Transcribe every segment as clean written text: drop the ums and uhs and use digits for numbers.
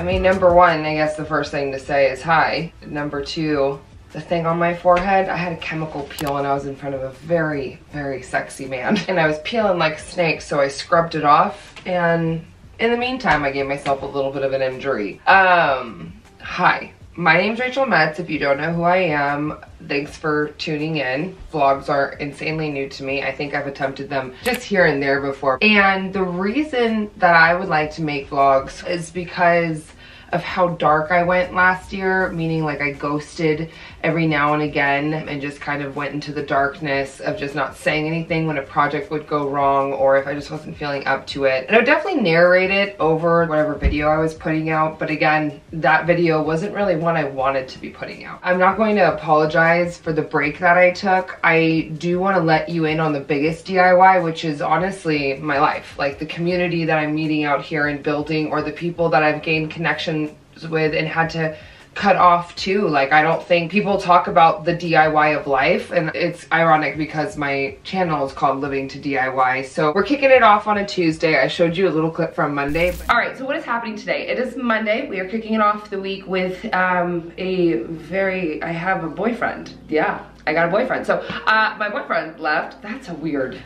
I mean, number one, I guess the first thing to say is hi. Number two, the thing on my forehead, I had a chemical peel and I was in front of a very, very sexy man. And I was peeling like a snake, so I scrubbed it off. And in the meantime, I gave myself a little bit of an injury. Hi. My name's Rachel Metz. If you don't know who I am, thanks for tuning in. Vlogs are insanely new to me. I think I've attempted them just here and there before. And the reason that I would like to make vlogs is because of how dark I went last year, meaning like I ghosted every now and again and just kind of went into the darkness of just not saying anything when a project would go wrong or if I just wasn't feeling up to it. And I would definitely narrate it over whatever video I was putting out, but again, that video wasn't really one I wanted to be putting out. I'm not going to apologize for the break that I took. I do want to let you in on the biggest DIY, which is honestly my life. Like the community that I'm meeting out here and building, or the people that I've gained connections with and had to cut off too. Like, I don't think people talk about the DIY of life, and it's ironic because my channel is called Living to DIY. So we're kicking it off on a Tuesday. I showed you a little clip from Monday. All right, so what is happening today? It is Monday. We are kicking it off the week with I have a boyfriend. Yeah, I got a boyfriend. So my boyfriend left. That's a weird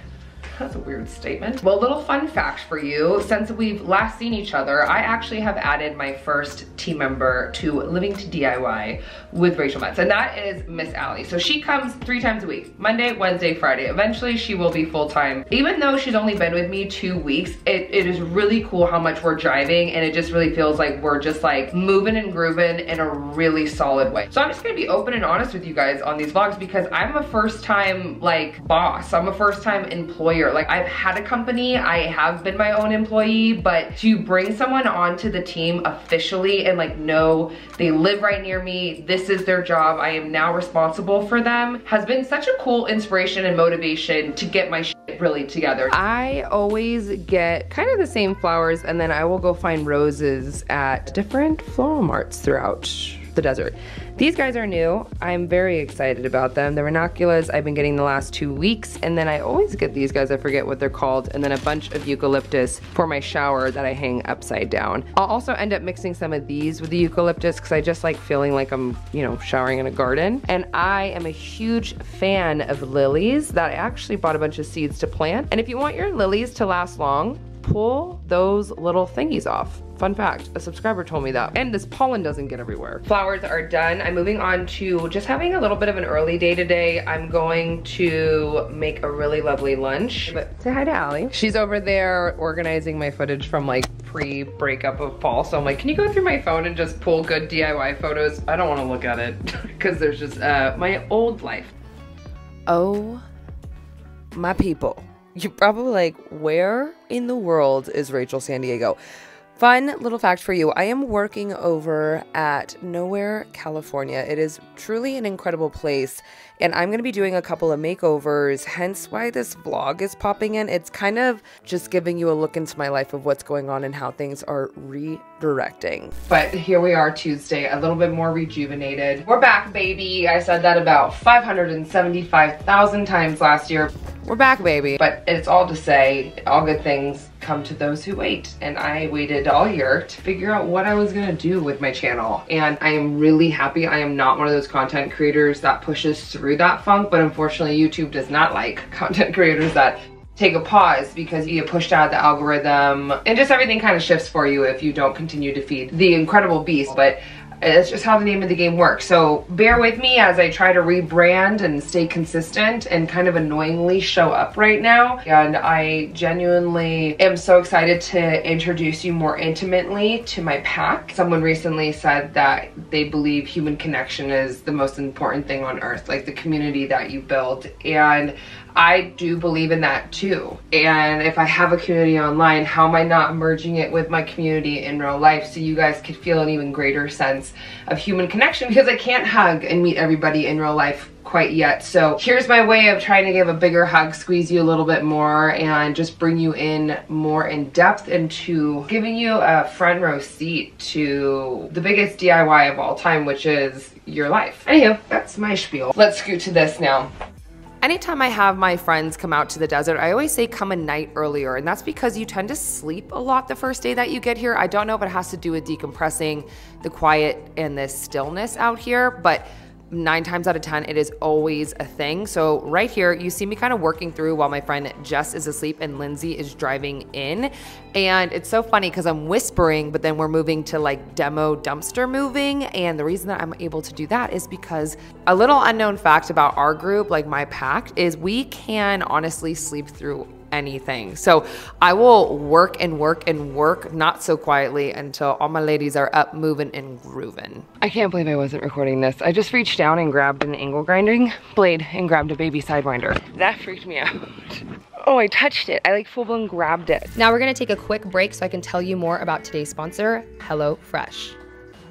statement. Well, little fun fact for you. Since we've last seen each other, I actually have added my first team member to Living to DIY with Rachel Metz, and that is Miss Allie. So she comes 3 times a week, Monday, Wednesday, Friday. Eventually she will be full-time. Even though she's only been with me 2 weeks, it is really cool how much we're driving, and it just really feels like we're just like moving and grooving in a really solid way. So I'm just gonna be open and honest with you guys on these vlogs because I'm a first-time like boss. I'm a first-time employer. Like, I've had a company, I have been my own employee, but to bring someone onto the team officially and like, no, they live right near me, this is their job, I am now responsible for them, has been such a cool inspiration and motivation to get my shit really together. I always get kind of the same flowers, and then I will go find roses at different floral marts throughout the desert. These guys are new. I'm very excited about them. The ranunculus I've been getting the last 2 weeks, and then I always get these guys, I forget what they're called, and then a bunch of eucalyptus for my shower that I hang upside down. I'll also end up mixing some of these with the eucalyptus because I just like feeling like I'm, you know, showering in a garden. And I am a huge fan of lilies that I actually bought a bunch of seeds to plant. And if you want your lilies to last long, pull those little thingies off. Fun fact, a subscriber told me that. And this pollen doesn't get everywhere. Flowers are done. I'm moving on to just having a little bit of an early day today. I'm going to make a really lovely lunch. But say hi to Allie. She's over there organizing my footage from like pre-breakup of Paul. So I'm like, can you go through my phone and just pull good DIY photos? I don't want to look at it because there's just my old life. Oh, my people. You're probably like, where in the world is Rachel San Diego? Fun little fact for you, I am working over at Nowhere, California. It is truly an incredible place, and I'm going to be doing a couple of makeovers, hence why this vlog is popping in. It's kind of just giving you a look into my life of what's going on and how things are redirecting. But here we are Tuesday, a little bit more rejuvenated. We're back, baby. I said that about 575,000 times last year. We're back, baby. But it's all to say, all good things come to those who wait. And I waited all year to figure out what I was gonna do with my channel. And I am really happy I am not one of those content creators that pushes through that funk, but unfortunately YouTube does not like content creators that take a pause because you get pushed out of the algorithm and just everything kind of shifts for you if you don't continue to feed the incredible beast. But it's just how the name of the game works. So bear with me as I try to rebrand and stay consistent and kind of annoyingly show up right now. And I genuinely am so excited to introduce you more intimately to my pack. Someone recently said that they believe human connection is the most important thing on earth, like the community that you build. And I do believe in that too. And if I have a community online, how am I not merging it with my community in real life so you guys could feel an even greater sense of human connection, because I can't hug and meet everybody in real life quite yet. So here's my way of trying to give a bigger hug, squeeze you a little bit more, and just bring you in more in depth into giving you a front row seat to the biggest DIY of all time, which is your life. Anywho, that's my spiel. Let's scoot to this now. Anytime I have my friends come out to the desert, I always say come a night earlier, and that's because you tend to sleep a lot the first day that you get here. I don't know if it has to do with decompressing, the quiet and this stillness out here, but 9 times out of 10, it is always a thing. So right here, you see me kind of working through while my friend Jess is asleep and Lindsay is driving in. And it's so funny because I'm whispering, but then we're moving to like demo dumpster moving. And the reason that I'm able to do that is because a little unknown fact about our group, like my pack, is we can honestly sleep through anything. So I will work and work and work, not so quietly, until all my ladies are up, moving and grooving. I can't believe I wasn't recording this. I just reached down and grabbed an angle grinding blade and grabbed a baby sidewinder. That freaked me out. Oh, I touched it. I like full blown grabbed it. Now we're gonna take a quick break so I can tell you more about today's sponsor, HelloFresh.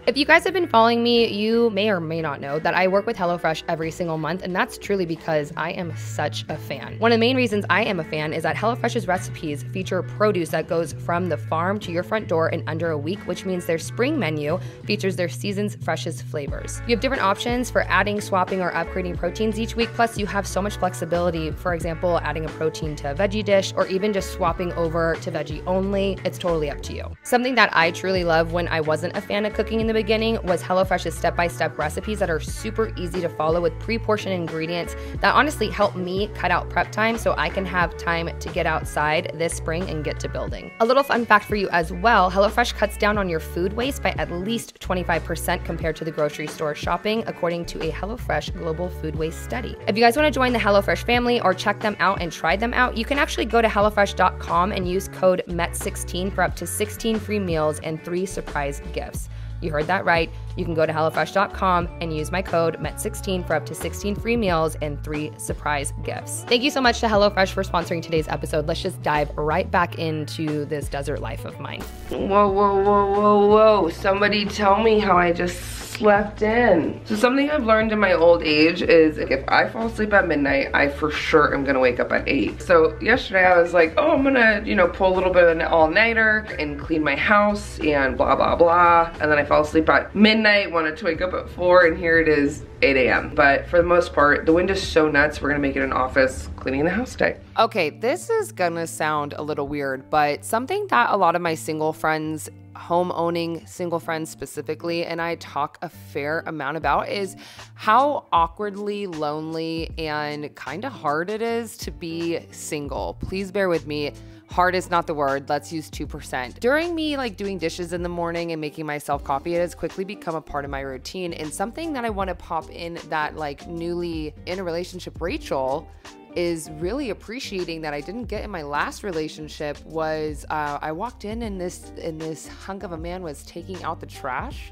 If you guys have been following me, you may or may not know that I work with HelloFresh every single month, and that's truly because I am such a fan. One of the main reasons I am a fan is that HelloFresh's recipes feature produce that goes from the farm to your front door in under a week, which means their spring menu features their season's freshest flavors. You have different options for adding, swapping, or upgrading proteins each week, plus you have so much flexibility, for example, adding a protein to a veggie dish, or even just swapping over to veggie only. It's totally up to you. Something that I truly love when I wasn't a fan of cooking in the beginning was HelloFresh's step-by-step recipes that are super easy to follow with pre-portioned ingredients that honestly help me cut out prep time so I can have time to get outside this spring and get to building. A little fun fact for you as well, HelloFresh cuts down on your food waste by at least 25% compared to the grocery store shopping, according to a HelloFresh global food waste study. If you guys want to join the HelloFresh family or check them out and try them out, you can actually go to HelloFresh.com and use code METS16 for up to 16 free meals and 3 surprise gifts. You heard that right. You can go to HelloFresh.com and use my code METS16 for up to 16 free meals and 3 surprise gifts. Thank you so much to HelloFresh for sponsoring today's episode. Let's just dive right back into this desert life of mine. Whoa, whoa, whoa, whoa, whoa. Somebody tell me how I just slept in. So something I've learned in my old age is if I fall asleep at midnight, I for sure am gonna wake up at 8. So yesterday I was like, oh, I'm gonna, you know, pull a little bit of an all-nighter and clean my house and blah, blah, blah. And then I fell asleep at midnight. I wanted to wake up at 4 and here it is 8 a.m. But for the most part, the wind is so nuts, we're gonna make it an office cleaning the house day. Okay, this is gonna sound a little weird, but something that a lot of my single friends, home-owning single friends specifically, and I talk a fair amount about is how awkwardly lonely and kind of hard it is to be single. Please bear with me. Hard is not the word, let's use 2%. During me like doing dishes in the morning and making myself coffee, it has quickly become a part of my routine, and something that I want to pop in that like newly in a relationship Rachel is really appreciating that I didn't get in my last relationship was I walked in and this hunk of a man was taking out the trash.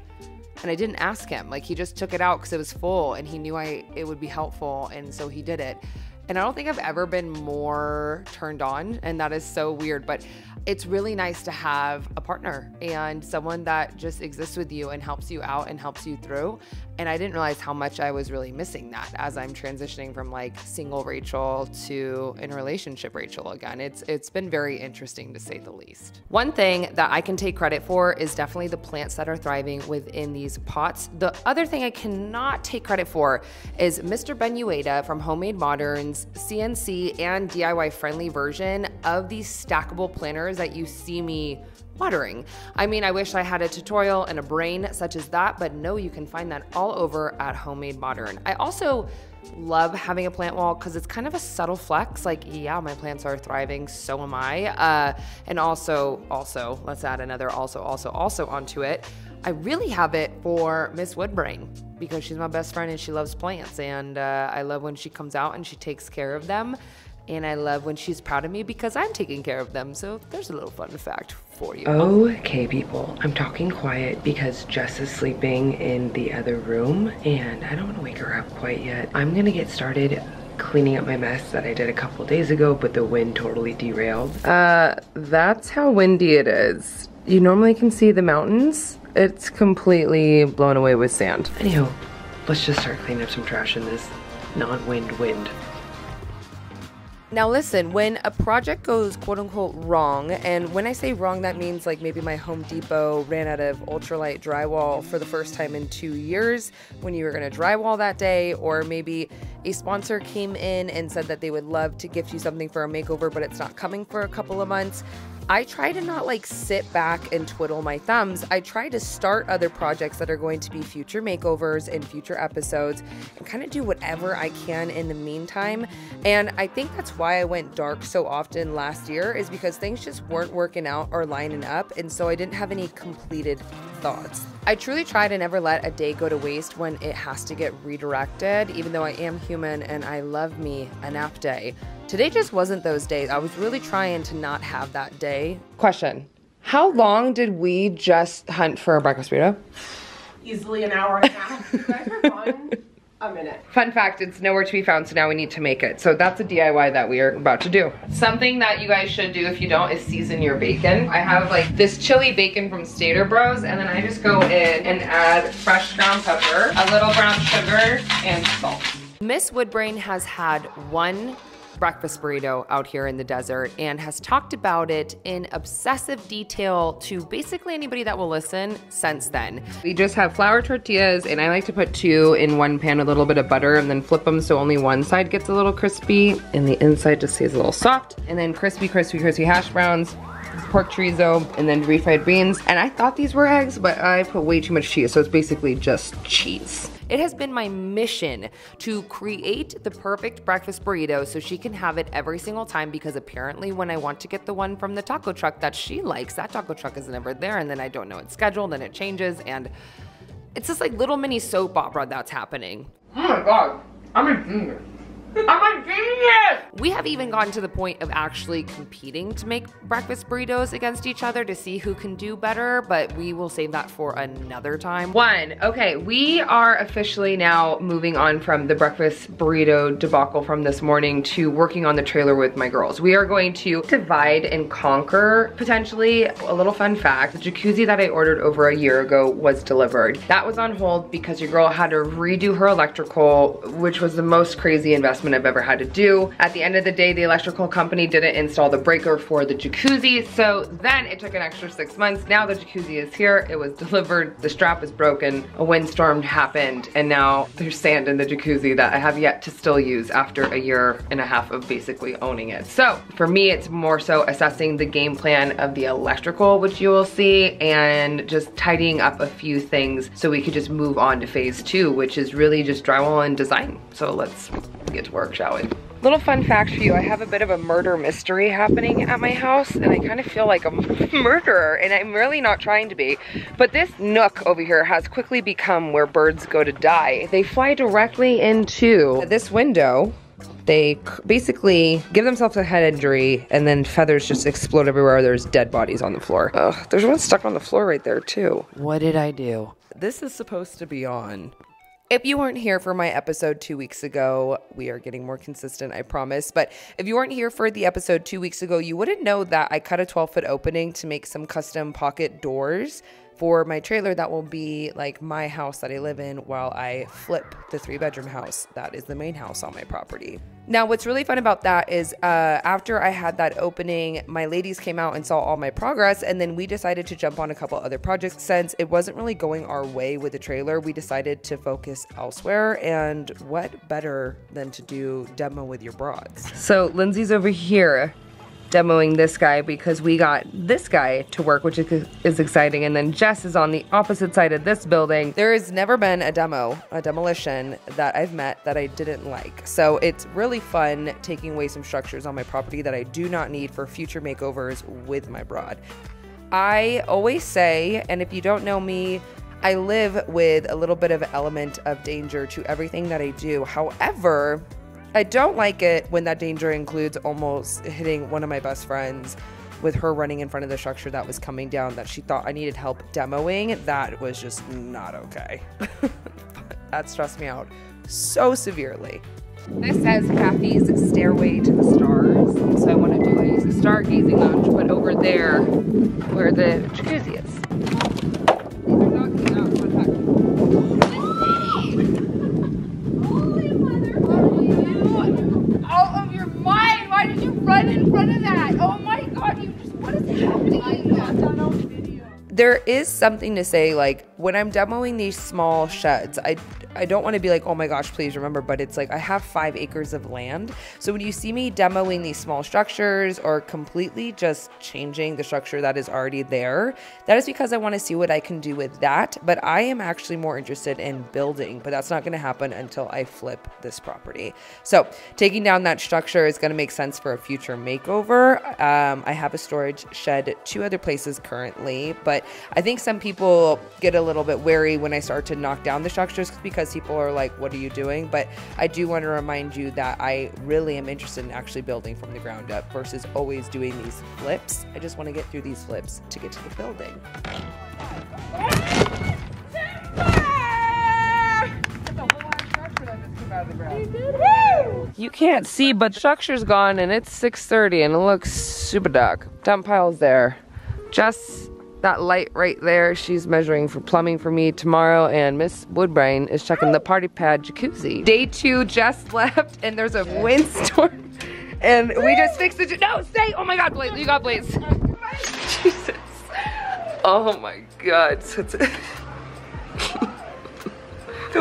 And I didn't ask him, like he just took it out because it was full and he knew it would be helpful, and so he did it. And I don't think I've ever been more turned on, and that is so weird, but it's really nice to have a partner and someone that just exists with you and helps you out and helps you through. And I didn't realize how much I was really missing that as I'm transitioning from like single Rachel to in a relationship Rachel again. It's been very interesting to say the least. One thing that I can take credit for is definitely the plants that are thriving within these pots. The other thing I cannot take credit for is Mr. Ben Ueda from Homemade Moderns, CNC and DIY friendly version of these stackable planters that you see me watering. I mean, I wish I had a tutorial and a brain such as that, but no, you can find that all over at Homemade Modern. I also love having a plant wall because it's kind of a subtle flex, like, yeah, my plants are thriving, so am I. And also, let's add another also onto it. I really have it for Miss Woodbrain because she's my best friend and she loves plants, and I love when she comes out and she takes care of them. And I love when she's proud of me because I'm taking care of them. So there's a little fun fact for you. Okay, people. I'm talking quiet because Jess is sleeping in the other room and I don't want to wake her up quite yet. I'm going to get started cleaning up my mess that I did a couple days ago, but the wind totally derailed. That's how windy it is. You normally can see the mountains. It's completely blown away with sand. Anywho, let's just start cleaning up some trash in this non-wind wind. Now listen, when a project goes quote-unquote wrong, and when I say wrong, that means like maybe my Home Depot ran out of ultralight drywall for the first time in 2 years when you were going to drywall that day, or maybe a sponsor came in and said that they would love to gift you something for a makeover, but it's not coming for a couple of months. I try to not like sit back and twiddle my thumbs. I try to start other projects that are going to be future makeovers and future episodes and kind of do whatever I can in the meantime. And I think that's why I went dark so often last year, is because things just weren't working out or lining up. And so I didn't have any completed thoughts. I truly try to never let a day go to waste when it has to get redirected, even though I am human and I love me a nap day. Today just wasn't those days. I was really trying to not have that day. Question. How long did we just hunt for a breakfast burrito? Easily an hour and a half. You guys were gone a minute. Fun fact, it's nowhere to be found, so now we need to make it. So that's a DIY that we are about to do. Something that you guys should do if you don't is season your bacon. I have like this chili bacon from Stater Bros, and then I just go in and add fresh ground pepper, a little brown sugar, and salt. Miss Woodbrain has had one breakfast burrito out here in the desert and has talked about it in obsessive detail to basically anybody that will listen since then. We just have flour tortillas, and I like to put two in one pan with a little bit of butter and then flip them so only one side gets a little crispy and the inside just stays a little soft. And then crispy hash browns, pork chorizo, and then refried beans. And I thought these were eggs, but I put way too much cheese, so it's basically just cheese. It has been my mission to create the perfect breakfast burrito so she can have it every single time, because apparently when I want to get the one from the taco truck that she likes, that taco truck is never there, and then I don't know its schedule, then it changes, and it's just like little mini soap opera that's happening. Oh my God, I'm a genius. I'm a genius! We have even gotten to the point of actually competing to make breakfast burritos against each other to see who can do better, but we will save that for another time. Okay, we are officially now moving on from the breakfast burrito debacle from this morning to working on the trailer with my girls. We are going to divide and conquer, potentially. A little fun fact, the jacuzzi that I ordered over a year ago was delivered. That was on hold because your girl had to redo her electrical, which was the most crazy investment I've ever had to do. At the end of the day, the electrical company didn't install the breaker for the jacuzzi, so then it took an extra 6 months. Now the jacuzzi is here, it was delivered, the strap is broken, a windstorm happened, and now there's sand in the jacuzzi that I have yet to still use after a year and a half of basically owning it. So for me, it's more so assessing the game plan of the electrical, which you will see, and just tidying up a few things so we could just move on to phase 2, which is really just drywall and design. So let's get to work, shall we? Little fun fact for you, I have a bit of a murder mystery happening at my house, and I kind of feel like a murderer, and I'm really not trying to be. But this nook over here has quickly become where birds go to die. They fly directly into this window. They basically give themselves a head injury, and then feathers just explode everywhere. There's dead bodies on the floor. Ugh, there's one stuck on the floor right there too. What did I do? This is supposed to be on. If you weren't here for my episode 2 weeks ago, we are getting more consistent, I promise. But if you weren't here for the episode 2 weeks ago, you wouldn't know that I cut a 12-foot opening to make some custom pocket doors for my trailer that will be like my house that I live in while I flip the 3-bedroom house that is the main house on my property. Now, what's really fun about that is after I had that opening, my ladies came out and saw all my progress, and then we decided to jump on a couple other projects. Since it wasn't really going our way with the trailer, we decided to focus elsewhere, and what better than to do demo with your broads. So Lindsay's over here demoing this guy because we got this guy to work, which is exciting. And then Jess is on the opposite side of this building. There has never been a demolition that I've met that I didn't like. So it's really fun taking away some structures on my property that I do not need for future makeovers with my broad. I always say, and if you don't know me, I live with a little bit of an element of danger to everything that I do. However, I don't like it when that danger includes almost hitting one of my best friends with her running in front of the structure that was coming down that she thought I needed help demoing. That was just not okay. That stressed me out so severely. This says Kathy's Stairway to the Stars. And so I want to do a stargazing lounge, but over there where the jacuzzi is. Right in front of that. Oh my God, you just, what is happening? There is something to say, like, when I'm demoing these small sheds, I don't want to be like, oh my gosh, please remember, but it's like I have 5 acres of land. So when you see me demoing these small structures or completely just changing the structure that is already there, that is because I want to see what I can do with that. But I am actually more interested in building, but that's not going to happen until I flip this property. So taking down that structure is going to make sense for a future makeover. I have a storage shed at 2 other places currently, but I think some people get a little bit wary when I start to knock down the structures because people are like, what are you doing? But I do want to remind you that I really am interested in actually building from the ground up versus always doing these flips. I just want to get through these flips to get to the building. You can't see, but the structure's gone and it's 6:30 and it looks super dark. Dump pile's there. Just that light right there, she's measuring for plumbing for me tomorrow, and Miss Woodbrain is checking the party pad jacuzzi. Day 2, Jess left, and there's a windstorm, and we just fixed the no, stay! Oh my God, Blaze, you got Blaze. Jesus. Oh my God. The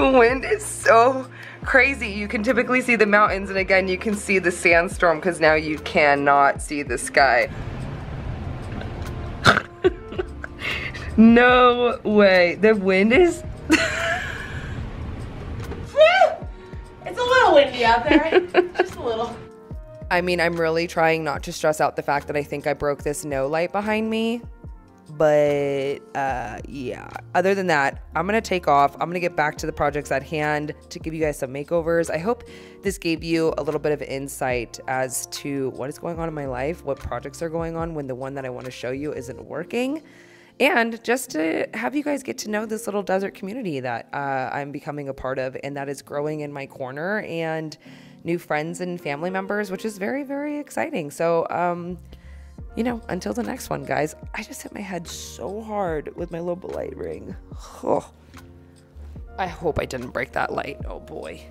wind is so crazy. You can typically see the mountains, and again, you can see the sandstorm, because now you cannot see the sky. No way. The wind is... It's a little windy out there, right? Just a little. I mean, I'm really trying not to stress out the fact that I think I broke this no light behind me. But yeah, other than that, I'm gonna take off. I'm gonna get back to the projects at hand to give you guys some makeovers. I hope this gave you a little bit of insight as to what is going on in my life, what projects are going on when the one that I want to show you isn't working. And just to have you guys get to know this little desert community that I'm becoming a part of and that is growing in my corner, and new friends and family members, which is very, very exciting. So, you know, until the next one, guys, I just hit my head so hard with my little light ring. Oh, I hope I didn't break that light. Oh boy.